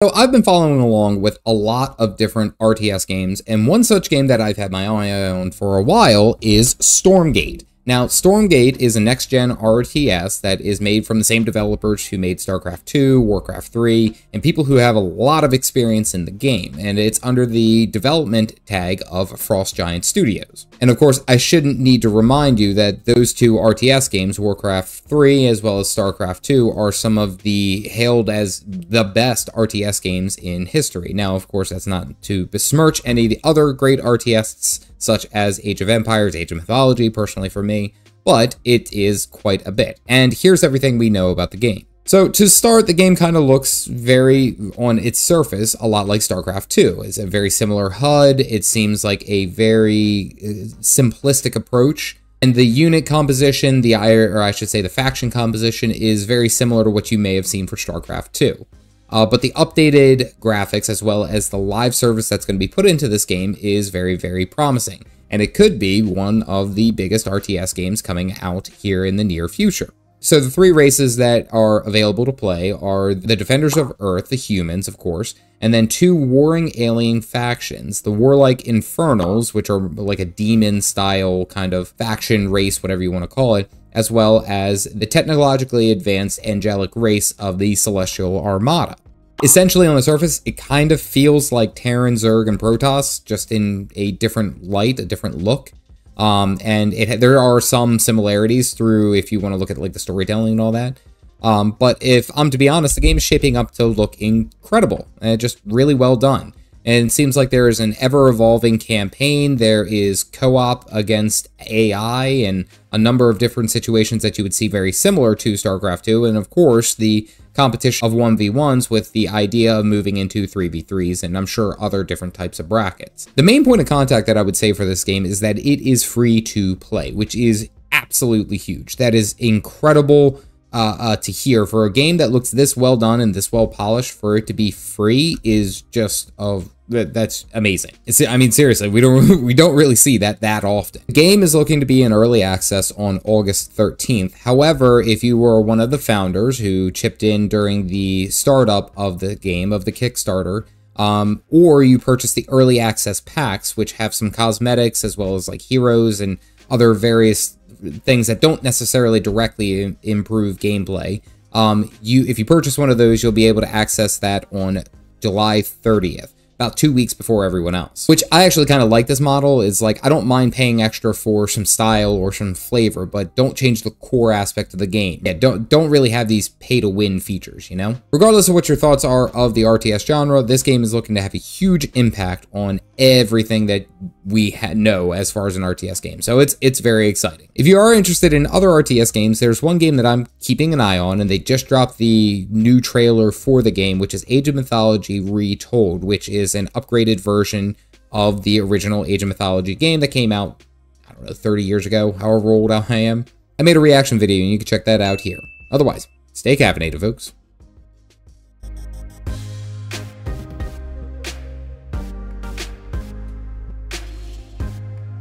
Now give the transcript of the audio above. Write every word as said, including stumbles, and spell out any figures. So I've been following along with a lot of different R T S games, and one such game that I've had my eye on for a while is Stormgate. Now, Stormgate is a next-gen R T S that is made from the same developers who made StarCraft two, WarCraft three, and people who have a lot of experience in the game, and it's under the development tag of Frost Giant Studios. And of course, I shouldn't need to remind you that those two R T S games, WarCraft three as well as StarCraft two, are some of the hailed as the best R T S games in history. Now, of course, that's not to besmirch any of the other great R T Ss such as Age of Empires, Age of Mythology, personally for me, but it is quite a bit. And here's everything we know about the game. So to start, the game kind of looks very, on its surface, a lot like StarCraft two. It's a very similar H U D. It seems like a very simplistic approach. And the unit composition, the or I should say the faction composition, is very similar to what you may have seen for StarCraft two. Uh, but the updated graphics, as well as the live service that's going to be put into this game, is very, very promising. And it could be one of the biggest R T S games coming out here in the near future. So the three races that are available to play are the Defenders of Earth, the humans, of course, and then two warring alien factions, the warlike Infernals, which are like a demon-style kind of faction race, whatever you want to call it, as well as the technologically advanced angelic race of the Celestial Armada. Essentially, on the surface, it kind of feels like Terran, Zerg, and Protoss, just in a different light, a different look. Um, and it, there are some similarities through, if you want to look at like the storytelling and all that. Um, but if I'm to be honest, the game is shaping up to look incredible and just really well done. And it seems like there is an ever-evolving campaign. There is co-op against A I and a number of different situations that you would see very similar to StarCraft two. And of course, the competition of one v ones with the idea of moving into three v threes and I'm sure other different types of brackets. The main point of contact that I would say for this game is that it is free to play, which is absolutely huge. That is incredible Uh, uh, to hear for a game that looks this well done and this well polished. For it to be free is just of uh, that's amazing. It's, I mean, seriously, we don't we don't really see that that often. The game is looking to be in early access on August thirteenth. However, if you were one of the founders who chipped in during the startup of the game of the Kickstarter, um, or you purchased the early access packs, which have some cosmetics as well as like heroes and other various things that don't necessarily directly improve gameplay. Um, you, if you purchase one of those, you'll be able to access that on July thirtieth, about two weeks before everyone else. Which I actually kind of like this model. Is like, I don't mind paying extra for some style or some flavor, but don't change the core aspect of the game. Yeah, don't don't really have these pay-to-win features, you know? Regardless of what your thoughts are of the R T S genre, this game is looking to have a huge impact on everything that we ha know as far as an R T S game. So it's it's very exciting. If you are interested in other R T S games, there's one game that I'm keeping an eye on, and they just dropped the new trailer for the game, which is Age of Mythology Retold, which is an upgraded version of the original Age of Mythology game that came out, I don't know, thirty years ago, however old I am. I made a reaction video and you can check that out here. Otherwise, stay caffeinated, folks.